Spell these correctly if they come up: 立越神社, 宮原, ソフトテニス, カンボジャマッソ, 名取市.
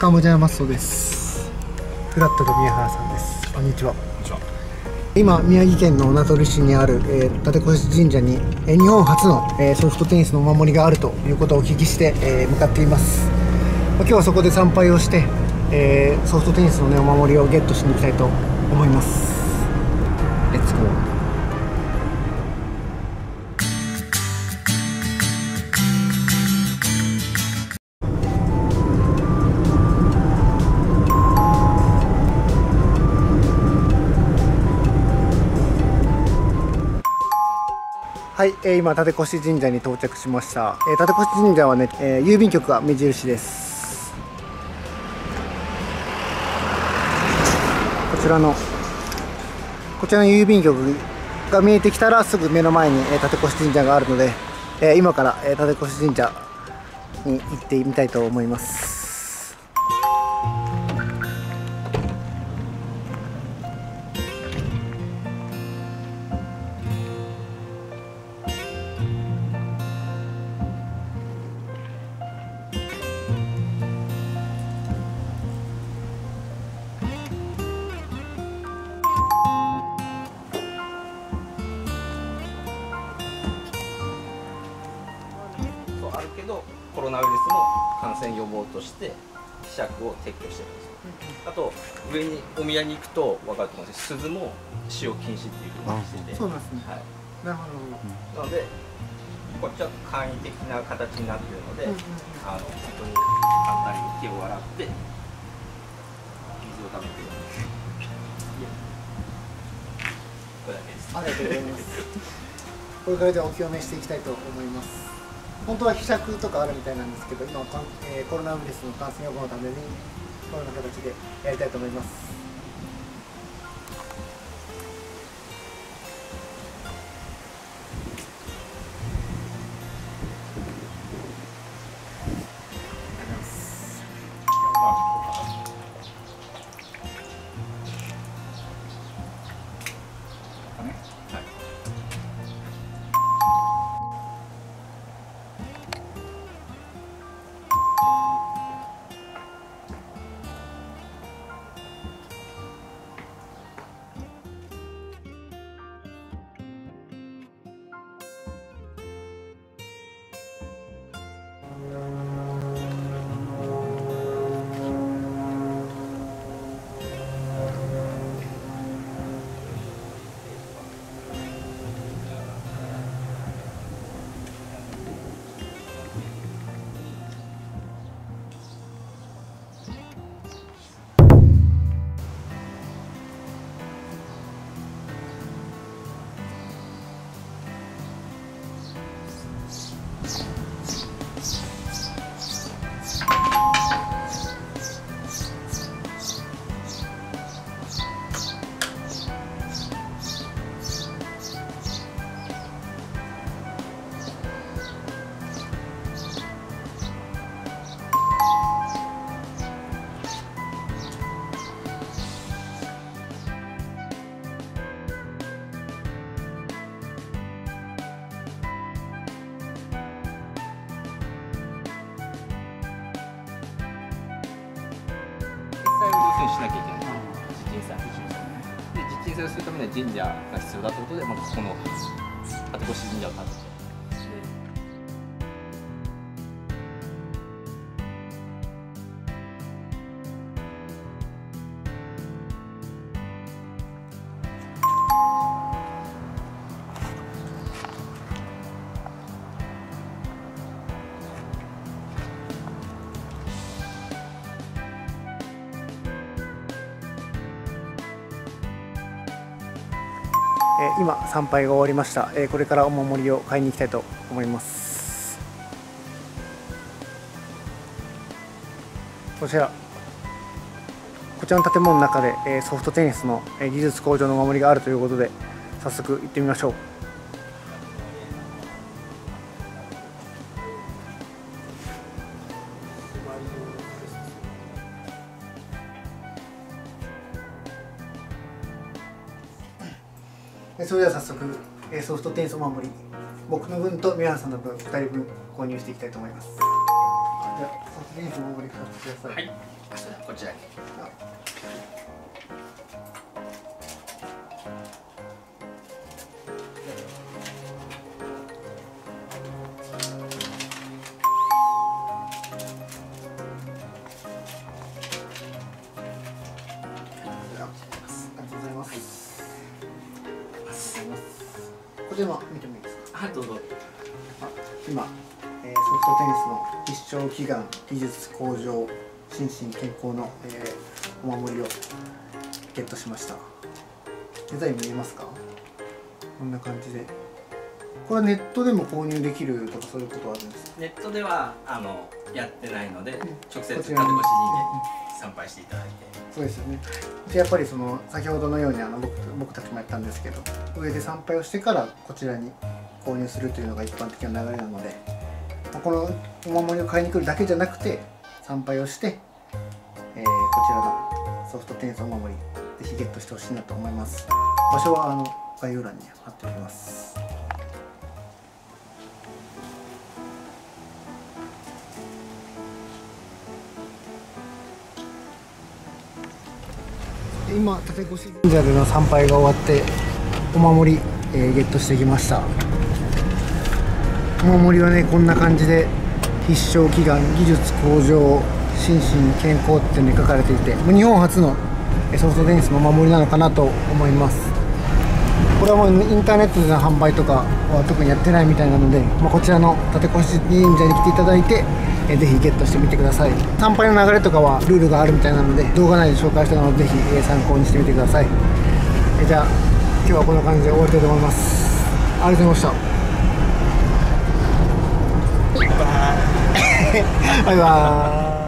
カンボジャマッソです。フラットの宮原さんです。こんにちは。今宮城県の名取市にある、立越神社に、日本初の、ソフトテニスのお守りがあるということをお聞きして、向かっています。今日はそこで参拝をして、ソフトテニスの、ね、お守りをゲットしに行きたいと思います。レッツゴー。はい、今立越神社に到着しました。立越神社はね、郵便局が目印です。こちらの郵便局が見えてきたらすぐ目の前に、立越神社があるので、今から、立越神社に行ってみたいと思います。あるけどコロナウイルスの感染予防として希釈を撤去してるんですよ。あと上にお宮に行くと分かると思うんですけど、鈴も使用禁止っていう風にしてて、そうですね。はい。なるほど。なのでこっちは簡易的な形になっているので、本当に簡単に手を洗って水を食べている。これだけです。ありがとうございます。これからじゃあお清めしていきたいと思います。本当は希釈とかあるみたいなんですけど、今、コロナウイルスの感染予防のためにこのような形でやりたいと思います。しなきゃいけない。で、実験祭をするためには神社が必要だということで、まずここの立越神社を建てて。今参拝が終わりました。これからお守りを買いに行きたいと思います。こちらの建物の中でソフトテニスの技術向上のお守りがあるということで、早速行ってみましょう。それでは早速ソフトテニスお守り、僕の分と宮原さんの分2人分購入していきたいと思います。じゃあ先に棒振り買ってください。はい、こちらに。これも見てもいいですか。はい、どうぞ。今、ソフトテニスの一生祈願、技術向上、心身健康の、お守りをゲットしました。デザイン見えますか？こんな感じで。これはネットでも購入できるとかそういうことはあるんですか？ネットではやってないので、直接神輿に参拝していただいて。そうですよね。でやっぱりその先ほどのように僕たちもやったんですけど、上で参拝をしてからこちらに購入するというのが一般的な流れなので、このお守りを買いに来るだけじゃなくて参拝をして、こちらのソフトテニスお守りぜひゲットしてほしいなと思います。場所は概要欄に貼っておきます。今、立越神社での参拝が終わってお守り、ゲットしてきました。お守りはね、こんな感じで必勝祈願、技術向上、心身健康っていうのに書かれていて、日本初のソフトテニスのお守りなのかなと思います。これはもうインターネットでの販売とかは特にやってないみたいなので、こちらの立越神社に来ていただいてぜひゲットしてみてください。参拝の流れとかはルールがあるみたいなので動画内で紹介したのでぜひ参考にしてみてください。じゃあ今日はこんな感じで終わりたいと思います。ありがとうございました。バイバーイ。